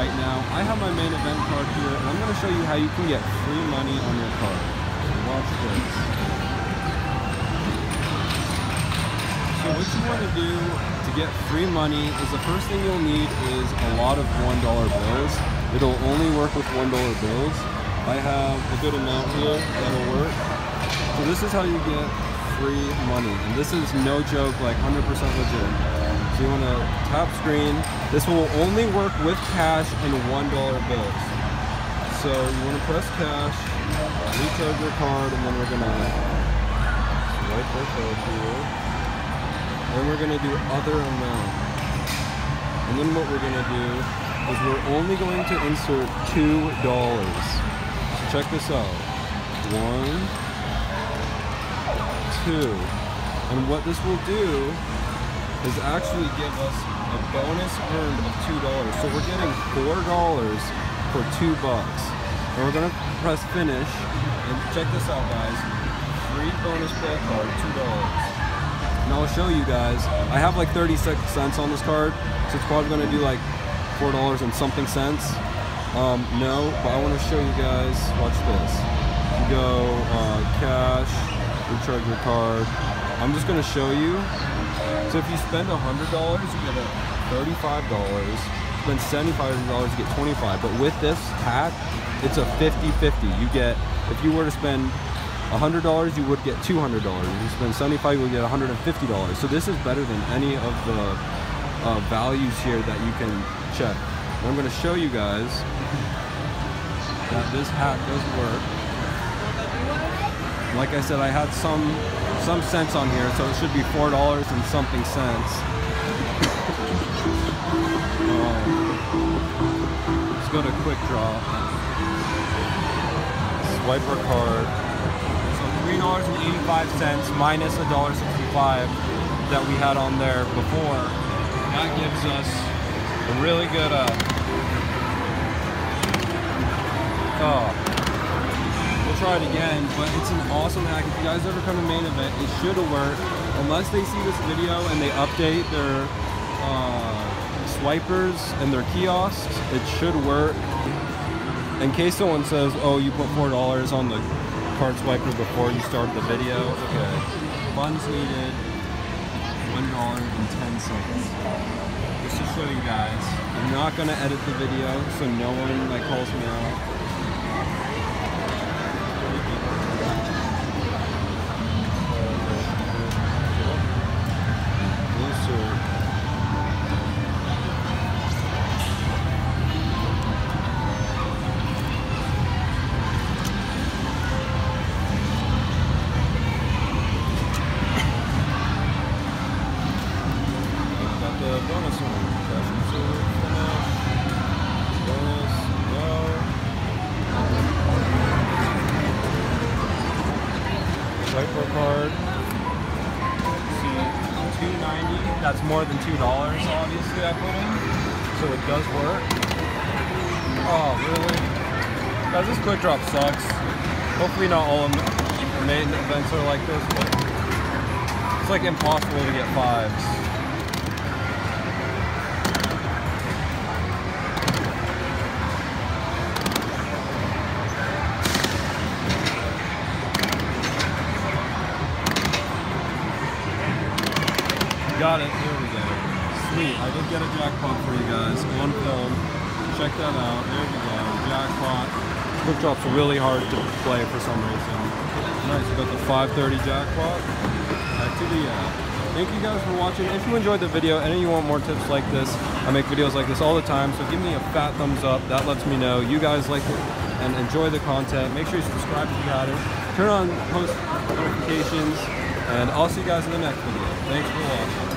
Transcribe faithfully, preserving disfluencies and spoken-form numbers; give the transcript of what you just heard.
right now. I have my main event card here, and I'm going to show you how you can get free money on your card. So watch this. So what you want to do to get free money is the first thing you'll need is a lot of one dollar bills. It'll only work with one dollar bills. I have a good amount here that'll work. So this is how you get free money, and this is no joke, like one hundred percent legit. You want to tap screen. This will only work with cash and one dollar bills. So you want to press cash, recharge your card, and then we're going to swipe our card here. Then we're going to do other amount. And then what we're going to do is we're only going to insert two dollars. So check this out. One, two. And what this will do is actually give us a bonus earned of two dollars. So we're getting four dollars for two bucks. And we're gonna press finish. And check this out, guys. Free bonus play card, two dollars. And I'll show you guys. I have like thirty-six cents on this card, so it's probably gonna do like four dollars and something cents. Um, no, but I want to show you guys. Watch this. You go uh, cash, recharge your card. I'm just gonna show you. So if you spend a hundred dollars, you get thirty-five dollars. Spend seventy-five dollars, you get twenty-five. But with this hack, it's a fifty-fifty. You get, if you were to spend a hundred dollars, you would get two hundred dollars. If you spend seventy-five, you would get one hundred and fifty dollars. So this is better than any of the uh, values here that you can check. And I'm going to show you guys that this hack does work. Like I said, I had some. some cents on here, so it should be four dollars and something cents. um, let's go to quick draw. Swipe our card. So three dollars and eighty-five cents minus a dollar sixty-five that we had on there before. That gives us a really good. Uh, oh. We'll try it again, but it's an awesome hack. If you guys ever come to main event, it should work. Unless they see this video and they update their uh, swipers and their kiosks, it should work. In case someone says, oh, you put four dollars on the card swiper before you start the video. Okay. Funds needed, one dollar and ten cents. Just to show you guys, I'm not going to edit the video, so no one like calls me out. Card. See, two ninety. That's more than two dollars, obviously, I put in. So it does work. Oh, really? Guys, this quick drop sucks. Hopefully not all of the main events are like this, but it's like impossible to get fives. Got it, there we go. Sweet, I did get a jackpot for you guys on film. Check that out, there we go, jackpot. Quick drop's really hard to play for some reason. Nice, we got the five thirty jackpot. Back to the app. Thank you guys for watching. If you enjoyed the video and you want more tips like this, I make videos like this all the time, so give me a fat thumbs up. That lets me know you guys like it and enjoy the content. Make sure you subscribe if you got it. Turn on post notifications, and I'll see you guys in the next video. Thanks for watching.